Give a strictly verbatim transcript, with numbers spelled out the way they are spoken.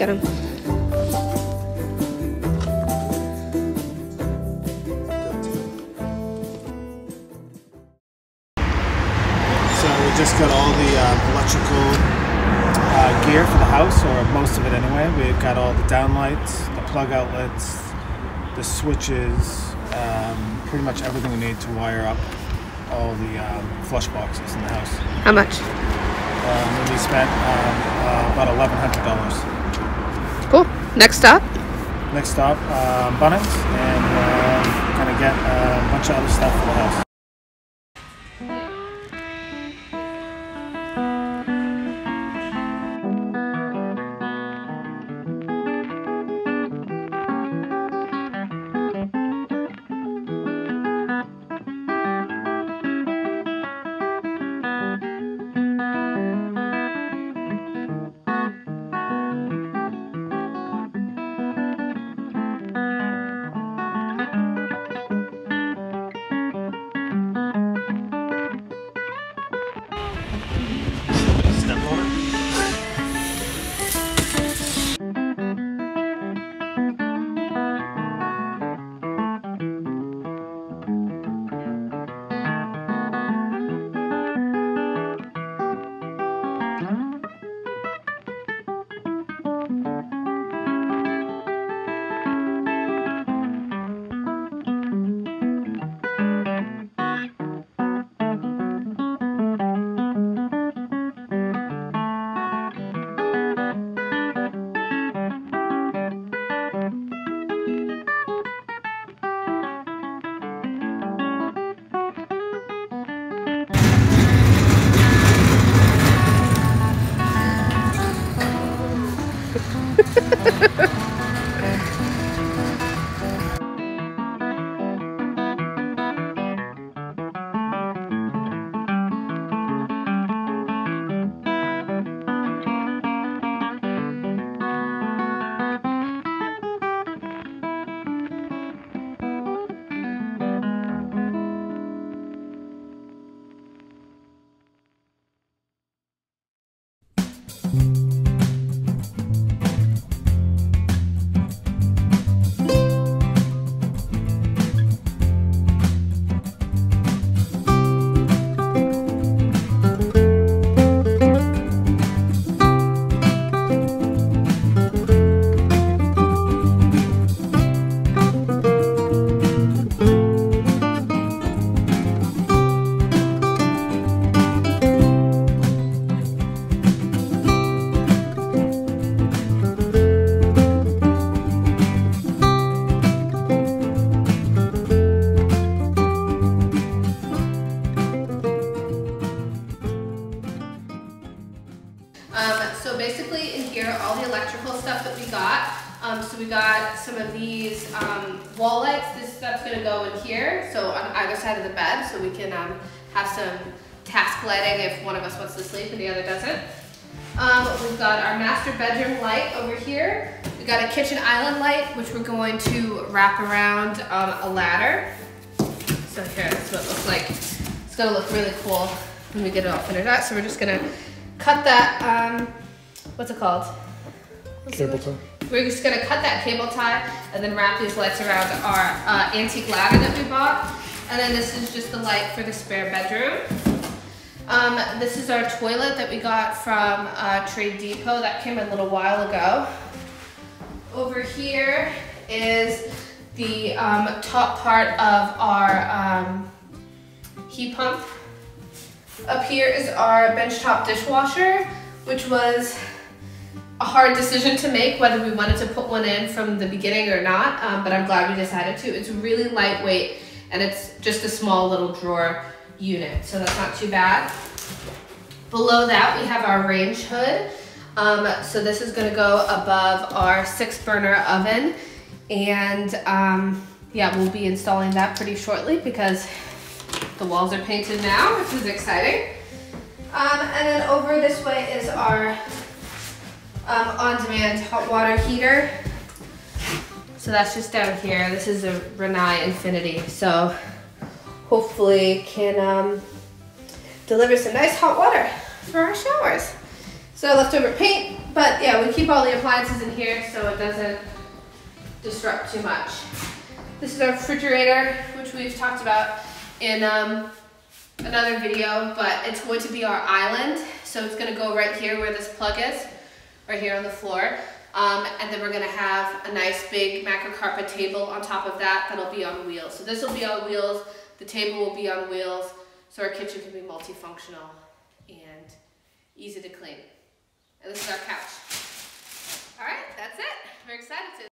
look at them. So we just got all the uh, electrical uh, gear for the house, or most of it anyway. We've got all the downlights, the plug outlets, the switches, um, pretty much everything we need to wire up all the um, flush boxes in the house. How much? Um, we spent um, uh, about eleven hundred dollars. Cool. Next stop? Next stop, uh, Bunnings, and uh, kind of get a bunch of other stuff for the house. We got some of these um, wall lights. This stuff's gonna go in here, so on either side of the bed, so we can um, have some task lighting if one of us wants to sleep and the other doesn't. Um, we've got our master bedroom light over here. We got a kitchen island light, which we're going to wrap around um, a ladder. So here, that's what it looks like. It's gonna look really cool when we get it all finished out. So we're just gonna cut that. Um, what's it called? Cable tie. We're just gonna cut that cable tie and then wrap these lights around our uh, antique ladder that we bought. And then this is just the light for the spare bedroom. Um, this is our toilet that we got from uh, Trade Depot. That came a little while ago. Over here is the um, top part of our um, heat pump. Up here is our benchtop dishwasher, which was a hard decision to make whether we wanted to put one in from the beginning or not, um, but I'm glad we decided to. It's really lightweight and it's just a small little drawer unit, so that's not too bad. Below that we have our range hood. Um, so this is gonna go above our six burner oven, and um, yeah, we'll be installing that pretty shortly because the walls are painted now, which is exciting. Um, and then over this way is our Um, on-demand hot water heater. So that's just down here. This is a Rheem Infinity, so hopefully can um, deliver some nice hot water for our showers. So leftover paint. But yeah, we keep all the appliances in here so it doesn't disrupt too much. This is our refrigerator, which we've talked about in um, another video, but it's going to be our island. So it's gonna go right here where this plug is, right here on the floor. Um, and then we're gonna have a nice big macro carpet table on top of that that'll be on wheels. So this will be on wheels, the table will be on wheels, so our kitchen can be multifunctional and easy to clean. And this is our couch. All right, that's it. We're excited to